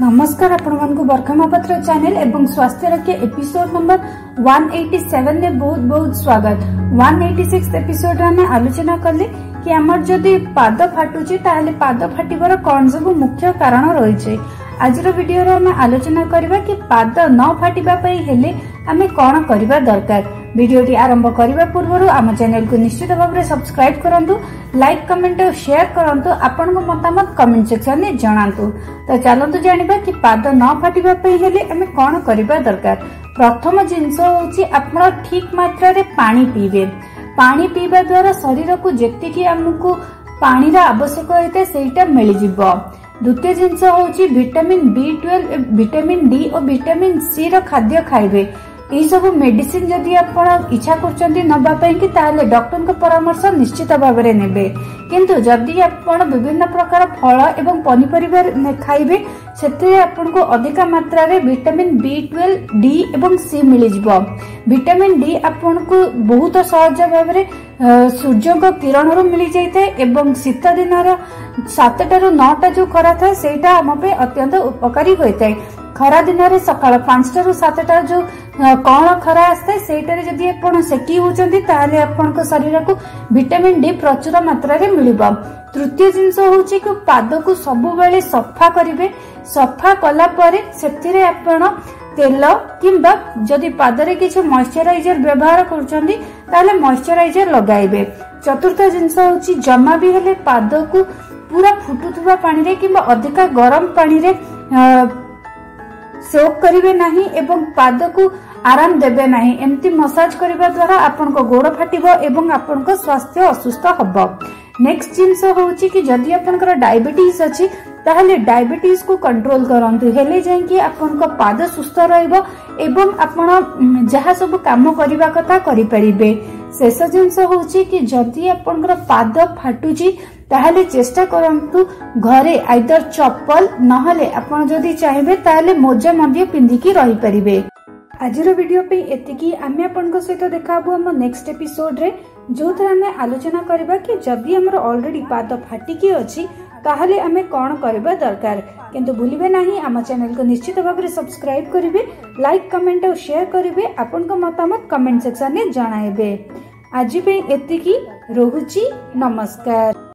नमस्कार आपको बरखा महापात्र चैनल एवं स्वास्थ्य रक्षा एपिसोड नंबर 187 में बहुत बहुत स्वागत। 186 एपिसोड में आलोचना कले कि आमर जदि पाद फाटुचे ताहले पाद फाटिबार कौन सब मुख्य कारण रही। आज भिडियो आम आलोचना करवा कि पाद न फाटिबा पई हेले आमे कौन करवा दरकार। भिडियोटी आरंभ करने पूर्व आम चैनल को निश्चित भाव में सब्सक्राइब करूँ, लाइक कमेंट और शेयर करूँ, आपण मतामत कमेंट सेक्शन में जनातु। तो चलतु जाना कि पाद न फाटिबा हेले आम कौन करवा दरकार। प्रथम जिनस होची आपण ठीक मात्रा रे पानी पीबे। पानी पीवा द्वारा शरीर को जेतिकी आमको पानी रा आवश्यक होता सेटा मिलजिव। द्वितीय जिनस होची विटामिन B12, विटामिन D और विटामिन C रो खाद्य खाइबे। यह सब मेडिसिन जदि आप इच्छा कर डॉक्टर को परामर्श निश्चित भाव में नेबे, किंतु जदि आप विभिन्न प्रकार फल एवं पनीपरिवा खाइबे से आपको अधिक मात्रा रे विटामिन B12, D एवं C मिलजिव। विटामिन D आपको बहुत सहज भाव में सूर्य को किरण रू मिल जाए एवं शीत दिन 7 टा 9 टा जो खरा था सेटा आमपे अत्यंत उपकारी होता है। खरा दिन रे सकाळ 5 टा 7 टा जो कौन खरा आसता है सेटारे जदि आपण सेकी होचंती ताले आपनको शरीर को विटामिन D प्रचुर मात्रा रे मिलबा। तृतीय जिनस होची कि पाद को सबु बेले सफा करिवे। सफा कला परे सेथिरे आपण तेल किंबा जदि पाद रे किछ मॉइस्चराइजर व्यवहार करचंती ताले मॉइस्चराइजर लगाइबे। चतुर्थ जिनस होची जम्मा भी हेले पाद को पूरा फुटुथुवा पानी रे किंबा अधिक गरम पानी रे सोक करिवे नाही एवं पाद को आराम देवे नाही। एमती मसाज करने द्वारा आपनको गोड़ फाटिब एवं आपनको स्वास्थ्य असुस्थ हब। नेक्स्ट जिनस होची कि जदि आपनकर डायबिटीज अछि ताहले डायबिटीज को कंट्रोल करंतु हेले जाय कि आपनको पाद सुस्थ रहइबो एवं आपण जहा सब काम करिबा कथा करि परिबे। शेष जिनस होची कि जदि आपनकर पाद फाटुची ताहले चेष्टा करंतु घरे आइदर चप्पल नहले आपण जदि चाहेबे ताहले मोजा मध्य पिंधिकी रही परिबे। आजर वीडियो पे एतिकी। आमे आपण को सहित देखाबो हम नेक्स्ट एपिसोड रे, जो थरा में आलोचना करबा कि जदि हमर ऑलरेडी पाद फाटिकी अछि ताहले आमे कौन करबा दरकार। किंतु भूलिबे नाही आम चैनल को निश्चित भाव में सब्सक्राइब करिवे, लाइक कमेंट और शेयर करिवे, आपण को मतामत कमेंट सेक्शन में जणाइबे। आज पे एतिकी, रोहुची, नमस्कार।